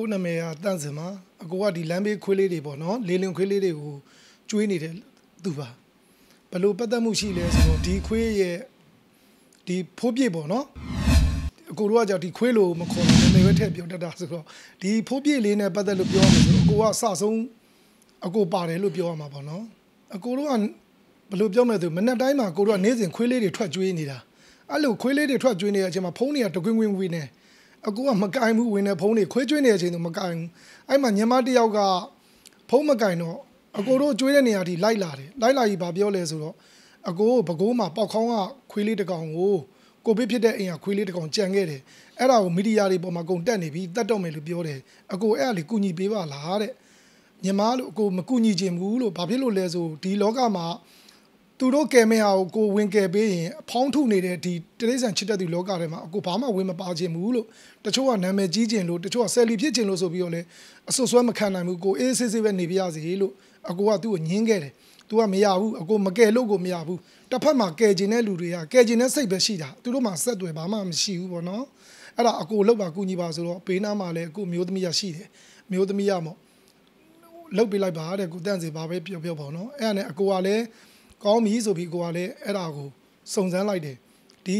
အခုနာမည်ကတန့်စင်ပါအကိုကဒီလမ်းဘေးခွေးလေးတွေပေါ့နော်လေလင်ခွေးလေးတွေကိုကျွေးနေတယ်သူပါဘလို့ပတ်သက်မှုရှိလဲဆိုတော့ဒီခွေးရဲ့ဒီဖိုးပြည့်ပေါ့နော်အကိုတို့ကကြောက်ဒီခွေးလိုမခေါ်ဘူးနာမည်ပဲထည့်ပြောတတ်တာဆိုတော့ဒီဖိုးပြည့်လေးနဲ့ပတ်သက်လို့ပြောရမယ်ဆိုတော့အကိုကစဆုံးအကိုပါတယ်လို့ပြောရမှာပေါ့နော်အကိုတို့ကဘလို့ပြောမယ်ဆိုမနက်တိုင်းမှာကိုတို့ကနေ့စဉ်ခွေးလေးတွေထွက်ကျွေးနေတာအဲ့လိုခွေးလေးတွေထွက်ကျွေးနေတဲ့အချိန်မှာဖုန်းတွေကတကွင်းကွင်းဝင်နေအကူကမကင်ဘူးဝင်နေဖုန်းတွေခွေးကျွေးနေတဲ့အချိန်သူမကင်ဘူးအဲ့မှာညီမတစ်ယောက်ကဖုန်းမကင်တော့အကူတို့ကျွေးတဲ့နေရာထိလိုက်လာတယ်လိုက်လာပြီးဘာပြောလဲဆိုတော့အကူကိုဘကိုးမှာပေါက်ခေါင်းကခွေးလေးတစ်ကောင်ကိုကိုဘေးဖြစ်တဲ့အင်ကခွေးလေးတစ်ကောင်ကြံခဲ့တယ်အဲ့ဒါကိုမီဒီယာတွေပေါ်မှာကုန်တက်နေပြီးတတ်တော့မယ်လို့ပြောတယ်အကူအဲ့ဒါလေးကူညီပေးပါလားတဲ့ညီမလို့အကူမကူညီချင်ဘူးလို့ဘာဖြစ်လို့လဲဆိုဒီလောကမှာသူတို့ကယ်မဲဟာကိုဝင်ကယ်ပေးရင်အဖောင်းထုနေတဲ့ဒီတိရစ္ဆာန်ချစ်တဲ့သူလောကထဲမှာအကိုဘာမှဝင်မပါခြင်းဘူးလို့တချို့ကနာမည်ကြီးခြင်းလို့တချို့ကဆယ်လီဖြစ်ခြင်းလို့ဆိုပြီးတော့လေအဆွဆွဲမခံနိုင်ဘူးကိုအေးဆေးဆေးပဲနေပြရစီလို့အကိုကသူ့ကိုညှင်းခဲ့တယ်သူကမရဘူးအကိုမကယ်လို့ကိုမရဘူးတစ်ဖက်မှာကယ်ခြင်းတဲ့လူတွေကကယ်ခြင်းတဲ့စိတ်ပဲရှိတာသူတို့မှာဆက်သွယ်ဘာမှမရှိဘူးပေါ့နော်အဲ့ဒါအကိုလောက်ပါကူညီပါဆိုတော့ဘေးနားမှာလည်းအကိုမျိုးသမီးရရှိတယ်မျိုးသမီးရမို့လောက်ပေးလိုက်ပါတဲ့ကိုတန့်စီပါပဲပြောပြောပေါ့နော်အဲ့ဒါနဲ့အကိုကလည်းကောင်းပြီဆိုပြီးကိုကလည်းအဲ့ဒါကိုစုံစမ်းလိုက်တယ်ဒီ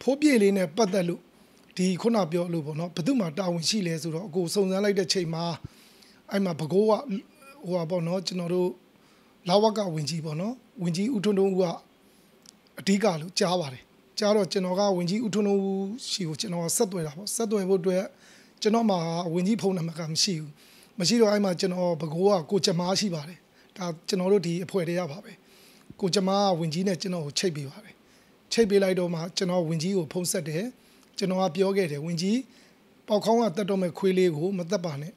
ဖိုးပြည့်လေးနဲ့ပတ်သက်လို့ဒီခုနပြောလို့ပေါ့နော်ဘသူမှတာဝန်ရှိလဲဆိုတော့အကိုစုံစမ်းလိုက်တဲ့ချိန်မှာအဲ့မှာဘကိုးကဟိုပေါ့နော်ကျွန်တော်တို့လာဝကဝင်ကြီးပေါ့နော်ဝင်ကြီးဦးထွန်းထွန်းဦးကအဓိကလို့ကြားပါတယ်ကြားတော့ကျွန်တော်ကဝင်ကြီးဦးထွန်းထွန်းဦးရှိကိုကျွန်တော်ဆက်သွယ်တာပေါ့ဆက်သွယ်ဖို့အတွက်ကျွန်တော်မှာဝင်ကြီးဖုန်းနံပါတ်ကမရှိဘူးမရှိတော့အဲ့မှာကျွန်တော်ဘကိုးကကိုကျမားရှိပါတယ်ဒါကျွန်တော်တို့ဒီအဖွဲ့တွေရပါပဲကိုကျမကဝင်ကြီးနဲ့ကျွန်တော်ကိုချိတ်ပေးပါပဲချိတ်ပေးလိုက်တော့မှကျွန်တော်ဝင်ကြီးကိုဖုံးဆက်တယ်ကျွန်တော်ကပြောခဲ့တယ်ဝင်ကြီးပေါက်ခေါင်းကတတ်တော့မဲ့ခွေးလေးကိုမတတ်ပါနဲ့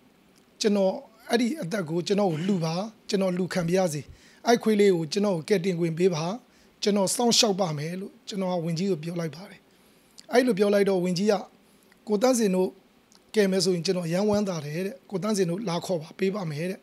ကျွန်တော်အဲ့ဒီအသက်ကိုကျွန်တော်ကိုလှူပါကျွန်တော်လှူခံပြရစီအဲ့ခွေးလေးကိုကျွန်တော်ကိုကဲတင်ခွင့်ပေးပါကျွန်တော်စောင့်ရှောက်ပါမယ်လို့ကျွန်တော်ကဝင်ကြီးကိုပြောလိုက်ပါတယ်အဲ့လိုပြောလိုက်တော့ဝင်ကြီးကကိုတန်းစင်တို့ကဲမယ်ဆိုရင်ကျွန်တော်ရန်ဝမ်းတာတယ်တဲ့ကိုတန်းစင်တို့လာခေါ်ပါပေးပါမယ်တဲ့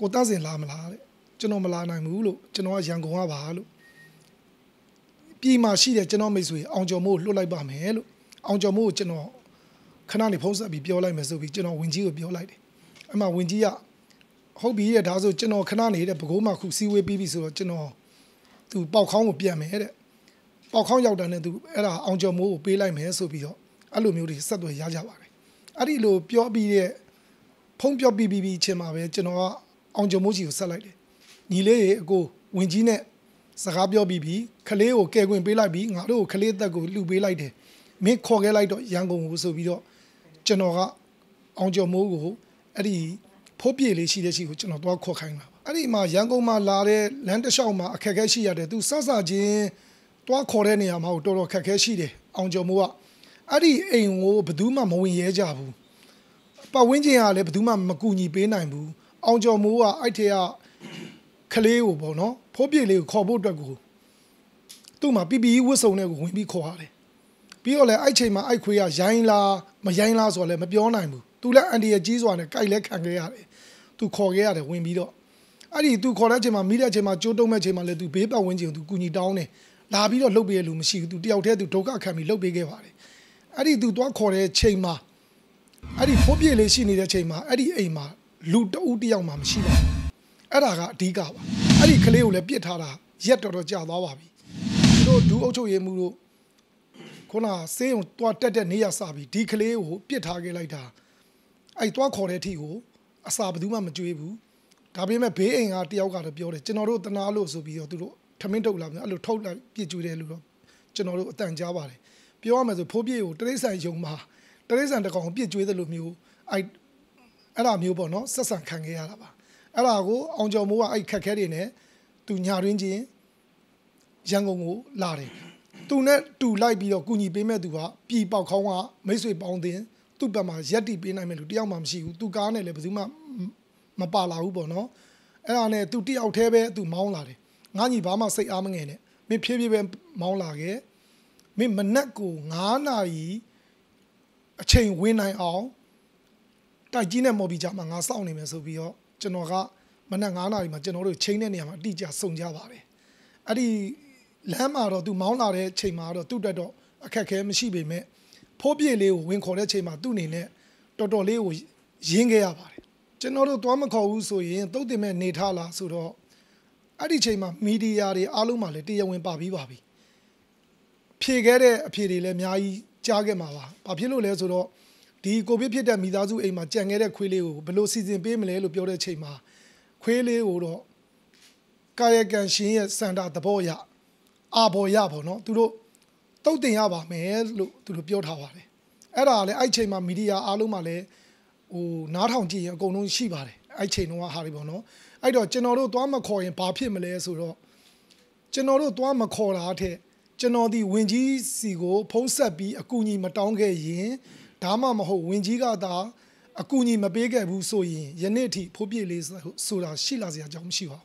ကိုတန်းစင်လာမလားတဲ့ကျွန်တော်မလာနိုင်ဘူးလို့ကျွန်တော်ကရန်ကုန်ကပါလို့ပြည်မှာရှိတဲ့ကျွန်တော်မိတ်ဆွေအောင်ကျော်မို့လွတ်လိုက်ပါမယ်လို့အောင်ကျော်မို့ကျွန်တော်ခဏနေဖုန်းဆက်ပြီးပြောလိုက်မယ်ဆိုပြီးကျွန်တော်ဝင်ကြီးကိုပြောလိုက်တယ်အဲ့မှာဝင်ကြီးကဟုတ်ပြီတဲ့ဒါဆိုကျွန်တော်ခဏနေတဲ့ဘကိုးမှခုစီဝေးပြီးပြီဆိုတော့ကျွန်တော်သူပေါက်ခေါင်းကိုပြန်မယ်တဲ့ပေါက်ခေါင်းရောက်တာနဲ့သူအဲ့ဒါအောင်ကျော်မို့ကိုပေးလိုက်မယ်ဆိုပြီးတော့အဲ့လိုမျိုးတွေဆက်သွယ်ရကြပါတယ်အဲ့ဒီလိုပြောပြီးတဲ့ဖုန်းပြောပြီးချင်းမှာပဲကျွန်တော်ကအောင်ကျော်မို့ကြီးကိုဆက်လိုက်တယ်ညီလေးရေအကိုဝင်ကြီးနဲ့စကားပြောပြီးပြီခလေးကိုကဲကွင်ပေးလိုက်ပြီးငါတို့ကိုခလေးသက်ကိုလှူပေးလိုက်တယ်မင်းခေါ်ခဲ့လိုက်တော့ရန်ကုန်ကိုဆိုပြီးတော့ကျွန်တော်ကအောင်ကျော်မိုးကိုအဲ့ဒီဖိုးပြေလေးရှိတဲ့ရှိကိုကျွန်တော်တော့ခေါ်ခိုင်းတာပါအဲ့ဒီမှာရန်ကုန်မှာလာတဲ့လမ်းတစ်လျှောက်မှာအခက်အခဲရှိရတယ်သူစစချင်းတော့ခေါ်တဲ့နေရာမှာတော်တော်ခက်ခဲရှိတယ်အောင်ကျော်မိုးကအဲ့ဒီအိမ်ကိုဘယ်သူမှမဝင်ရဲကြဘူးပတ်ဝန်းကျင်ကလည်းဘယ်သူမှမကူညီပေးနိုင်ဘူးအောင်ကျော်မိုးကအဲ့ထဲကခလေးကိုပေါ့နော်ဖိုးပြေလေးကိုခေါ်ဖို့အတွက်ကိုသူ့မှာ PPE ဝတ်စုံနဲ့ကိုဝင်ပြီးခေါ်ရတယ်ပြီးတော့လည်းအဲ့ချိန်မှာအဲ့ခွေးကရိုင်းလားမရိုင်းလားဆိုတော့လည်းမပြောနိုင်ဘူးသူလည်းအန်တီရဲ့ကြီးစွာနဲ့ကြိုက်လဲခံခဲ့ရတယ်သူခေါ်ခဲ့ရတယ်ဝင်ပြီးတော့အဲ့ဒီသူခေါ်တဲ့ချိန်မှာမိတဲ့ချိန်မှာကြိုးတုံးမဲ့ချိန်မှာလည်းသူဘေးပတ်ဝန်းကျင်ကိုသူကူညီတောင်းတယ်လာပြီးတော့လှုပ်ပေးရလို့မရှိဘူးသူတယောက်တည်းသူဒုက္ခခံပြီးလှုပ်ပေးခဲ့ပါတယ်အဲ့ဒီသူသွားခေါ်တဲ့ချိန်မှာအဲ့ဒီဖိုးပြေလေးရှိနေတဲ့ချိန်မှာအဲ့ဒီအိမ်မှာလူတအုပ်တယောက်မှမရှိပါဘူးအဲ့ဒါကအဓိကပါအဲ့ဒီကလေးကိုလည်းပြစ်ထားတာရက်တော်ကြာသွားပါပြီသူတို့ဒူးအုပ်ချုပ်ရေးမှုတို့ခုနဆေးရုံတွားတက်တဲ့နေရာစပြီးဒီကလေးကိုပြစ်ထားခဲ့လိုက်တာအဲ့တွားခေါ်တဲ့အထိကိုအစာဘယ်သူမှမကြွေးဘူးဒါပေမဲ့ဘေးအိမ်ကတယောက်ကတော့ပြောတယ်ကျွန်တော်တို့တနာလို့ဆိုပြီးတော့သူတို့ထမင်းထုတ်လာပြီအဲ့လိုထုတ်လိုက်ပြစ်ကြွေးတယ်လို့တော့ကျွန်တော်တို့အတန်ကြားပါတယ်ပြောရမယ်ဆိုဖိုးပြေကိုတရိတ်ဆန်ယုံမှာတရိတ်ဆန်တကောင်ပြစ်ကြွေးတယ်လို့မျိုးအဲ့ဒါမျိုးပေါ့နော်ဆက်ဆံခံခဲ့ရတာပါအဲ့ဒါကိုအောင်ကျော်မိုးကအဲ့ခက်ခဲတွေနဲ့သူညာရင်းချင်းရန်ကုန်ကိုလာတယ်သူနဲ့တူလိုက်ပြီးတော့ကုညီပေးမဲ့သူကပြည်ပေါက်ခေါင်းကမိတ်ဆွေပေါင်းတင်သူ့ဘက်မှာရက်တီပေးနိုင်မဲ့လူတယောက်မှမရှိဘူးသူကားနဲ့လည်းဘယ်သူမှမပါလာဘူးပေါ့နော်အဲ့ဒါနဲ့သူတယောက်တည်းပဲသူမောင်းလာတယ်ငါညီဘာမှစိတ်အားမငယ်နဲ့မင်းဖြည်းဖြည်းပဲမောင်းလာခဲ့မင်းမနက်ကို9နာရီအချိန်ဝင်နိုင်အောင်တိုက်ကြီးနဲ့မော်ပြီးကြမှာငါစောင့်နေမယ်ဆိုပြီးတော့ကျွန်တော်ကမနက်9နာရီမှာကျွန်တော်တို့ချိန်တဲ့နေရာမှာအတိအကျစုံကြပါတယ်အဲ့ဒီလမ်းမှာတော့သူမောင်းလာတဲ့ချိန်မှာတော့သူ့တက်တော့အခက်အခဲမရှိပေမဲ့ဖိုးပြေလေးကိုဝင်ခေါ်တဲ့ချိန်မှာသူ့အနေနဲ့ totally yinga. General Tomako, so yin, though they men need hala, so Adichema, media, alumality, when Babi Babi. Pigare, Pirile, Miai, Jagamawa, Papilo Lezo, the Gobipida Midazu, a Majangere Quileo, below season Bimele, Lupiola Chema, Quile Uro Kayak and Shea Santa the Boya, Abo Yabo, no, to Totiaba, may look to Lupiot Havare. Erale, I chema media, alumale. Oh, not how dear go no shibare. I chain no haribono. I do general Dwamaco and Papi Malesuro. General Dwamaco arte. General the Winji Sigo, Posabi, Akuni Matange yin, Tama Maho, Winjiga da, Akuni Mabega Buso yin, Yaneti, Pobilis, Sura, Shilazia Jam Shiva.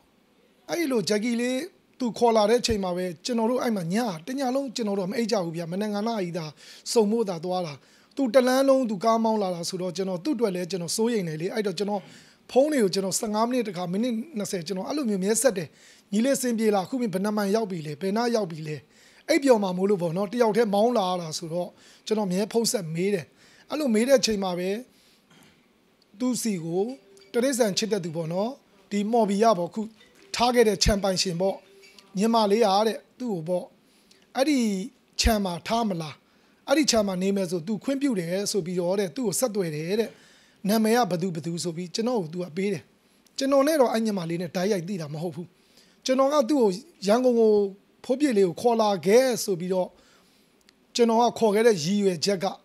I lo Jagile to call our chemawe, General Imania, Denalo, General Aja, Ubia, Menanganaida, so more that Dwala. To the landlong to Gamala Sudo General, to the legend of Soy and I don't general pony, general Sangamni, the Carminin, Nasagenal Aluminium yesterday. Nile Simbila, whom in Panama Yaubile, Pena Yaubile, Abio Mamuluvo, not the outer Maula Sudo, General Mere Post and Made. Alumida Chimaway, do see who, Teresa and Chita Dubono, the Mobiabo could target a championship ball. Nimalea, do ball. Adi Chama Tamala. Ari Chama name as a do quimpu so be order to a saturated. Namea Badu Badu so be Geno do a bede. Genonero Anyamalina Daya did a mohu. Genoa do Yango Pobile, Cola, Gas so be all. Genoa Correda G. Jaga.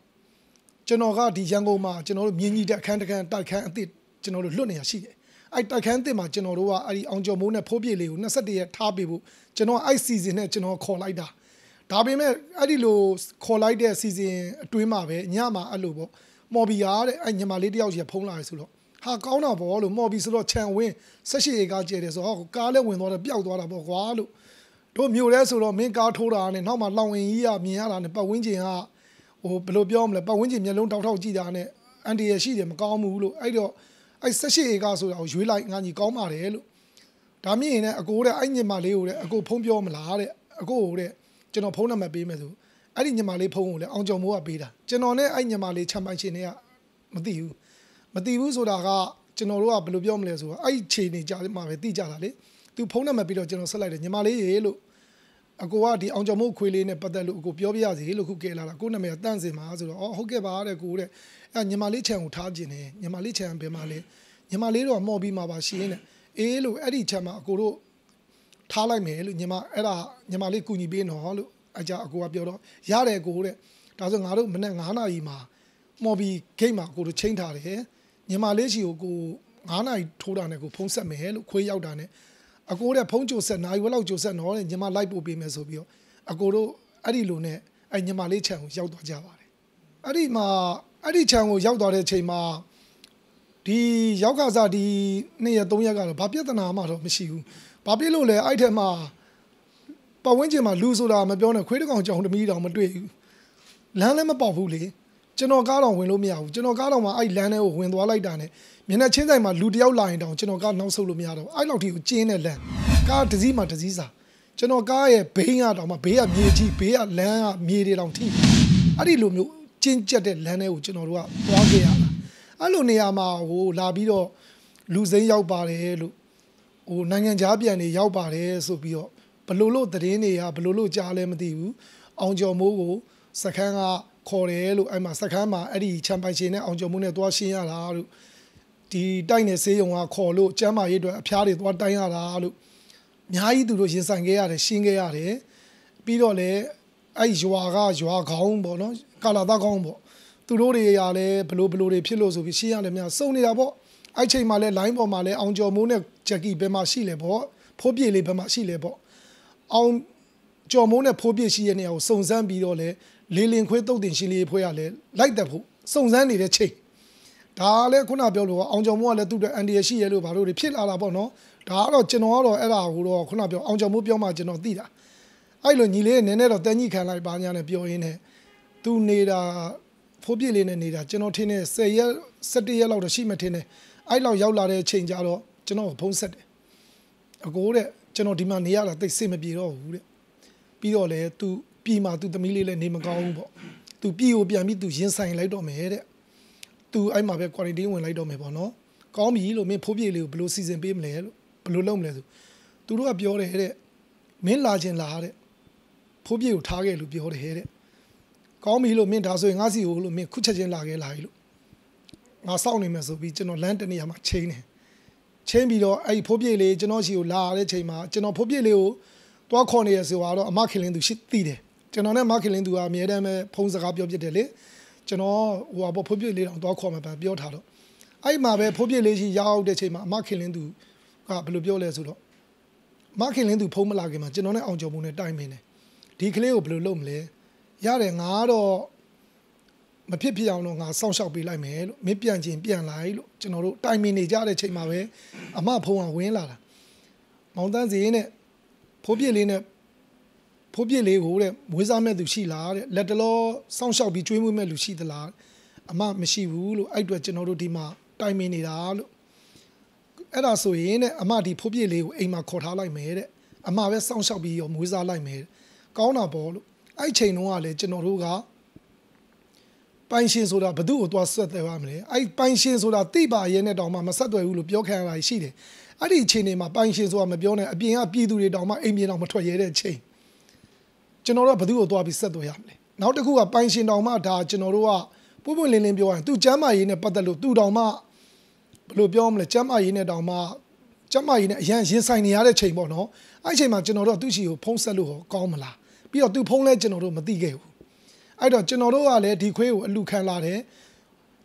Genoa di Yango Ma, General Mini that can't did General Lunia. She I can't ma Genoroa, Ari on your mona Pobile, Nasadia Tabibu. Genoa I season at General Colida. Tabi me adilo collide season twin ma be nyama allo bo mobia de anyamali tiao ji phong la so lo ha kaung na bo lo mobi so lo chan win 18 eka je de so ha ka le win twa da pyauk twa da bo kwa lo do myo le so lo min ka thou da ne naw ma law win yi ya myin ya da ne pat win chin ha ho blo pyaw ma le pat win chin mye long taw taw ji da ne an de ye shi de ma kaung mu lo ai do ai 18 eka so da ho ywe lai nga ni kaung ma de lo da myin ne a ko de anyamali o de a ko phong pyaw ma la de a ko de General Pona Mabimezu. I didn't Mali Pong, Anjo Moa Beda. General, I am Mali Champagina Madiu. Madiu Soda, General Blubiom Lesu. I change Jamare di Jalade. Do Pona Mabido General Salad, Yamale, Elo. Agoa di Anjo Moquilin, but the Lugo Biovia, the Hilo Gala, Guname, Danzi Mazu, or Hogeba, a good, and Yamalichan Tajine, Yamalichan Bemale, Yamalero, Mobi Mabashin, Elo, Eddie Chama, Guru. Tala male, Yama era Yamalikuni bean hollow, Aja Guabioro, Yare Gore, Tazanaro, Menangana Ima, Mobi came out, go to chain tare, Yamalesio go, Anna told an ago, Ponsa Mehel, Quayodane, Agora Ponchos and I will out Jose and all, and Yama Lipo be Mesobio, Agoro, Adilune, and Yamalechan, Yaudo Java. Adima, Adichan, Yaudo Chema, the Yaukaza, the Nea Doyaga, Papiatana, Maro, Monsieur. Babilo le itema but when Jima lose or I'm a bona quitting on John to meet on Madrid. Lanam above Huli, General Gallon will meow, General Gallon, I lana or when while I done it. Mina change my ludio line down, General Gallon solo meado. I love you, Jane and Len. God to Zima to Ziza. General Guy paying out on my beer, me, G, beer, lana, me, on tea. I did loom you, Jin jetted lana, General Wagia. I don't know, Labido, losing your body. Oh, Nangan Jabian, Yaubare, so be all. Balolo, the Rene, Balolo Jalem Diu, Anjo Mogo, Sakana, Corello, and Masakama, Eddie, Champagina, Anjo Mune, Dwashina, Laru. The diner say on our colo, Jama, it appeared what Diana Laru. Nihai do Sangea, Shingare, Bidole, Aijuaga, Juagombo, Caladagombo. Tulore, Blue, Pillows of Shian, and Sony Abo. I change my line for my Anjo Mune. Jackie Bemashi Lebo, Pobie Lebemashi Lebo. On Jomona Pobie Shienio, Sonzan Biole, Lilian Quito, then she lay poyale, like the who, Sonzani the Che. Dale Cunabello, on Jomola to the Andy Shielo, Baru, Pil Alabono, Dalo Genoro, Ella, or Cunabio, on Jomobio Margino Dida. I learn Nile and Nero, then you can like Banyan and Bio in her. Do need a Pobie and Nida, Genotine, say, set the yellow the Shimatine. I love Yola change out. General Ponset. A gore, General Dimania, they seem a bit old. Biole to Pima to the Million Nimago. To Bio Biami to Jinsan Lido Mere. tu ai mà về quarantine người lại đâu mày bảo nó có mì rồi mày phô bì rồi blue season bì mày blue lông mày rồi tu lúc biểu rồi hết mày là trên là hết phô bì rồi thà cái lúc biểu rồi hết có mì rồi mày thà rồi ngã gì rồi mày khúc chân là cái lại rồi ngã sau này mày rồi bị cho nó lăn trên này mà chơi này chơi bì rồi ai phô bì rồi cho nó chịu là đấy chơi mà cho nó phô bì rồi tôi còn này sự vào đó mà khi lên được shit đi đấy cho nó này mà khi lên được à mày đây mày phong sát gặp biểu gì đấy cho nó hòa bộ phối biến lý làm tôi khó mà phải biểu thảo đó ấy mà về phối biến lý thì giàu để chơi mà khi lên đủ à bây giờ biểu là số đó mà khi lên đủ phong mà là cái mà cho nó này ông chồng bố này đại mình này thì cái này ở bây giờ lộn lề giờ này ngã đó mà biết biết ông nó ngã sau sau bị lại mẹ luôn mấy biến chuyển biến lại luôn cho nó luôn đại mình này giờ để chơi mà về à mà phong à quên là mong rằng gì này phối biến lý này phổ biến lấy hồ đấy mỗi giờ mình được xí lá đấy lát đó sáng sáng bị chui mũi mình được xí đó lá mà mình xí vu luôn ai đuổi chân nó đi mà tai mình đi lá luôn cái đó số gì này mà đi phổ biến lấy hồ em mà khó tháo lại mệt đấy mà về sáng sáng bị ở mỗi giờ lại mệt câu nào bỏ luôn ai chơi nó à lấy chân nó luôn cả bán xin số đó bắt đầu tôi xuất ra mà đấy ai bán xin số đó tây ba yên này đó mà sát đuổi luôn biểu khai lại xí đấy ai đi chơi này mà bán xin số mà biểu này biến à biến đuổi đó mà em biến nào mà thoải dễ chơi cho nó là bắt đầu tôi bị sốt rồi ạ, nào để cô gặp bệnh sinh đau mà đã cho nó là bố bố lên lên biểu anh, tôi chém ai này bắt đầu tôi đau mà, lúc biểu ông là chém ai này đau mà, chém ai này hiện hiện sai này để chạy bỏ nó, ai chạy mà cho nó là tôi chỉ phong sát luôn có mà là, bây giờ tôi phong lên cho nó là mất đi cái, ai đó cho nó là để đi quay ở lục khăn là thế,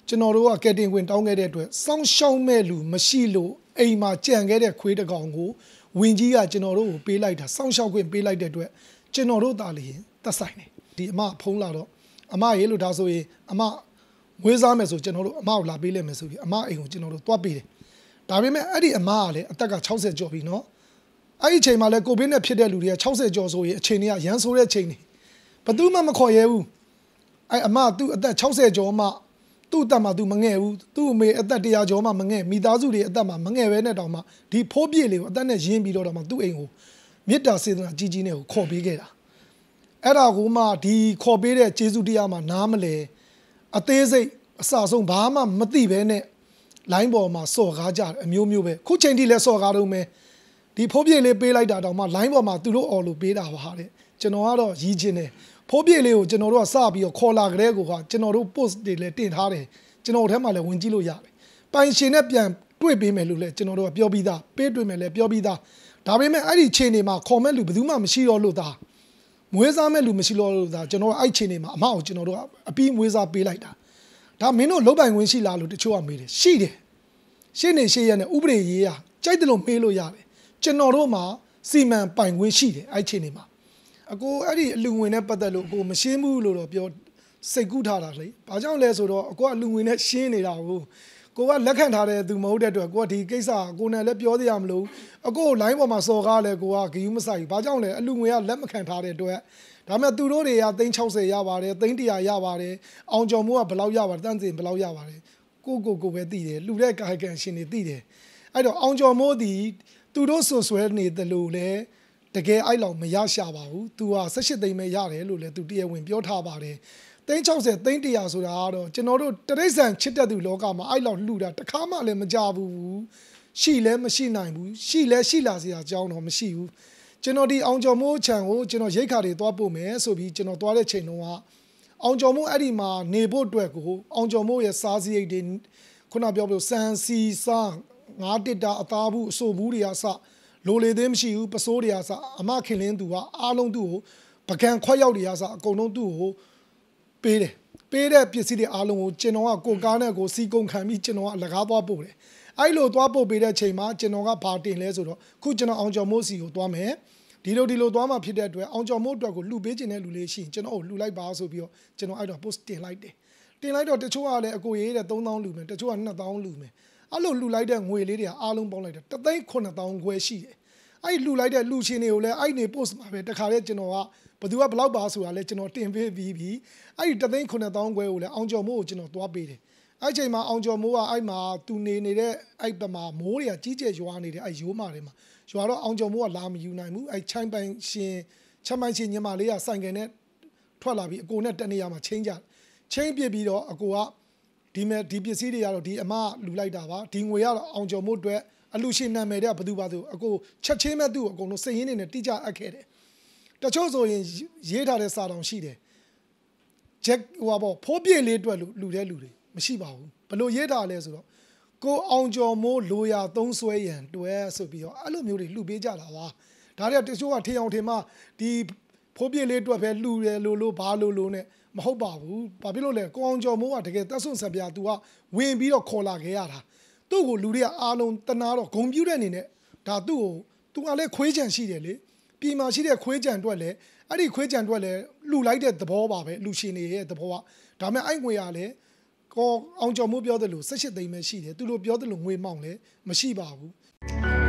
cho nó là cái tiền quên tao nghe để tuổi, sáng sớm mẹ lù mà xí lù, ai mà chẳng nghe để quay được gọng ngủ, nguyên gì à cho nó là bị lại đó, sáng sớm quên bị lại để tuổi. Cho nó đâu ta liền ta sai này thì mà phong là đó mà ấy lúc đó rồi mà người già mới rồi cho nó mà là bị lên mới rồi mà ấy cũng cho nó tua bị đấy, tại vì mà ấy đi mà này tất cả 60 triệu bị nó, ấy chơi mà lại cô bên này phía đây lùi 60 triệu rồi chơi này hiện số này chơi này, và tôi mà khỏi yêu, ấy mà tôi ở 60 triệu mà tôi mà nghe u tôi mới ở đây triệu mà nghe, mi đa số đi ở đây mà nghe về này đó mà thì phổ biến liệu ở đây này riêng bị đó mà tôi ấy biết đã xây ra chi này khó bị cái đó, ở đó cũng mà thì khó bị đấy chế du đi à mà nam lệ, ở tây giới sao sông bá mà mất đi về này, lại bỏ mà sò gà chả miêu miêu về, cứ trên đi là sò gà đâu mẹ, thì phổ biến là bê lại đã đâu mà lại bỏ mà từ lúc ở lúc bê đã vào đấy, cho nó đó gì chứ này, phổ biến là cho nó đó sao bị khó là cái đấy của họ, cho nó đó post để lên tiền hàng đấy, cho nó thế mà là vấn chi lo già, bản xin này bây giờ đuổi bê mẹ luôn đấy, cho nó đó béo bì đã, bê đuổi mẹ là béo bì đã. Đã biết mấy ai đi chơi này mà không mấy lúc bây giờ mà chỉ lo lụt à, mỗi giờ mấy lúc mà chỉ lo lụt à, cho nó ai chơi này mà mau cho nó đó, bị mỗi giờ bị lại đó, đã mấy nó lỗ bài nguyên chỉ là lụt cho anh biết, xí đấy, xí này xí này, u bể gì à, chạy được lông mê lô gì, cho nó đó mà xí mà bài nguyên xí đấy, ai chơi này mà, à cô ai đi lùng nguyên này bắt đầu cô mà xem mù lô rồi, bây giờ xây cút thà đấy, bây giờ lấy số đó, cô lùng nguyên này xem này là cô. Cô ấy lắc hàng thà đấy từ mẫu đẹp rồi cô thì cái sao cô này lấy biểu thì làm luôn, cô lái vào mà sờ ga này cô ấy kiểu mà say, bây giờ này luôn người ấy lấy mà hàng thà đấy rồi, đó mà từ đó thì tính châu sê ya vào đấy, tính địa ya vào đấy, ông chồng mua bờ lau ya vào, đan tiền bờ lau ya vào đấy, cô về tì đấy, lúc đấy cái chuyện này tì đấy, ai đó ông chồng mua thì từ đó số số này từ luôn đấy, từ cái ai làm mà ya xả vào, từ à sáu mươi mấy ya đấy luôn đấy, từ địa nguyên biểu thà vào đấy. Tính trong sẽ tính đi à rồi đó, cho nó rồi tới sáng chết ra từ lỗ cả mà ai lọt lù ra, tất cả mà làm giàu vu, xí lên mà xí này vu, xí lên xí là gì à, giàu nó mà xí vu, cho nó đi ông cho mua chàng ô, cho nó dễ khai để toa bộ mẹ, rồi bị cho nó toa để chơi nó à, ông cho mua ai đi mà nề bộ tuổi cũ, ông cho mua cái sáu gì đến, con nào biểu biểu sáng xí sáng, ngã đi đã ta vu, số vu đi à sa, lô lê đêm xí vu, bơ số đi à sa, mà khi lên tu à, ăn luôn tu, bạc càng khoai dầu đi à sa, câu luôn tu. Pede pcd along chenoa go gana go si gong kami chenoa lagaba bore. I lo dwapo beda chema chenoa party in lezo, kuchena onja mosi or dwame. Dilo dwama pidet where onja motor go lubage in a lulation, cheno, lulai bars of your cheno idol post daylight day. Daylight or the chua let go either down lumen, the chua not down lumen. Allo lulai them way lady, along bonnet, the day corner down where she. I lulai that Lucianole, I ne post my bed, the carriage genoa. But you are blood bars who are letting or team VV. I didn't connect on well, Onjo Mojin or Dwabede. I say my Onjo Moa, I ma, two nene, I dama, Moria, GJ, you are needed, I you marima. You are Onjo Moa, Lam, you name, I chime by she, Chaman, she, Yamalia, sang in it, Twalabi, go net, and Yama change out. Change baby or a go up. Mahobabu, Babylon, Conjo Moa to get the sun Sabia to a windy or cola geara. Togo Luria Alon Tanaro, Comburan in it, Tadu, to Ale Quajan Sidele, Pima Sidia Quajan Dwelle, Adi Quajan Dwelle, Lu lighted the Bobabe, Lucini, the Boa, Tame Anguale, Conjo Mobio de Lu, such a day machine, to look the Lungwe Mongle, Mashibabu.